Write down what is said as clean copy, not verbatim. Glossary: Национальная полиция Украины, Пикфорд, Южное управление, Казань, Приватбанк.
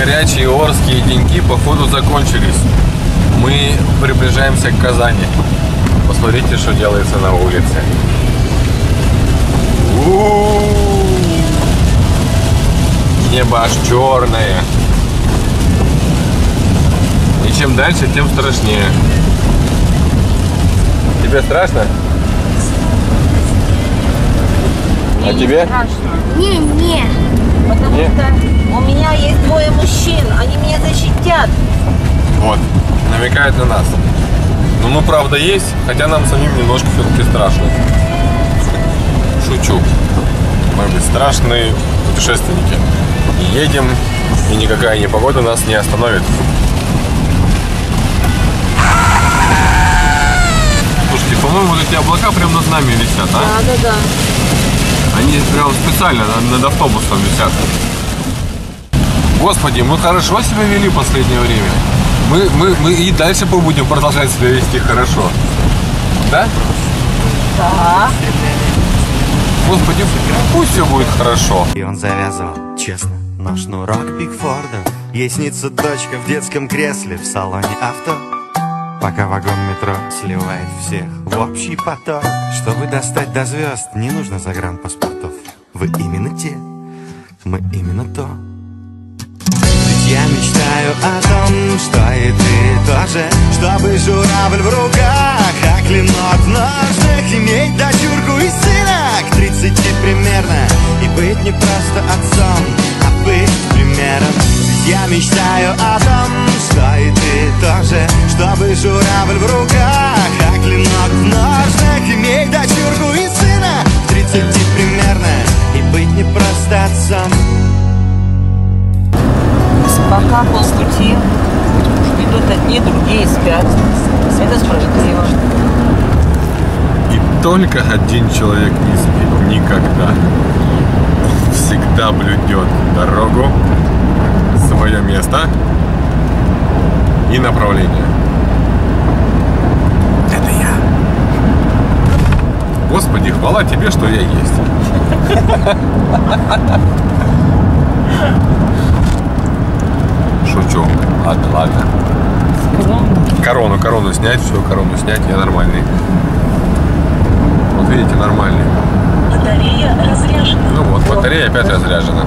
горячие орские деньги походу закончились. Мы приближаемся к Казани. Посмотрите, что делается на улице. Небо аж черное. И чем дальше, тем страшнее. Тебе страшно? А тебе? Не. Потому что у меня есть двое мужчин, они меня защитят. Вот, намекают на нас. Но мы правда есть, хотя нам самим немножко все-таки страшно. Шучу. Мы быть страшные путешественники. И едем, и никакая непогода нас не остановит. Слушайте, по-моему, вот эти облака прям над нами висят, а? Да. Они прям специально над автобусом висят. Господи, мы хорошо себя вели в последнее время. Мы и дальше будем продолжать себя вести хорошо. Да? Да. Господи, пусть все будет хорошо. И он завязывал, честно, на шнурок Пикфорда. Ей снится дочка в детском кресле в салоне авто. Пока вагон метро сливает всех в общий поток. Чтобы достать до звезд, не нужно загранпаспортов. Вы именно те, мы именно то. Я мечтаю о том, что и ты тоже. Чтобы журавль в руках, а клинок в ножных. Иметь дочурку и сына к 30 примерно. И быть не просто отцом, а быть примером. Я мечтаю о том, что и ты тоже. Чтобы журавль в руках, а клинок в ножных. Иметь дочурку и сына к 30 примерно. И быть не просто отцом. Пока полпути идут одни, другие спят. Это справедливо. И только один человек не спит никогда. Всегда блюдет дорогу, свое место и направление. Это я. Господи, хвала тебе, что я есть. Шучу. Ладно. Корону снять, все, корону снять, я нормальный. Вот видите, нормальный. Батарея разряжена. Ну вот, батарея опять разряжена.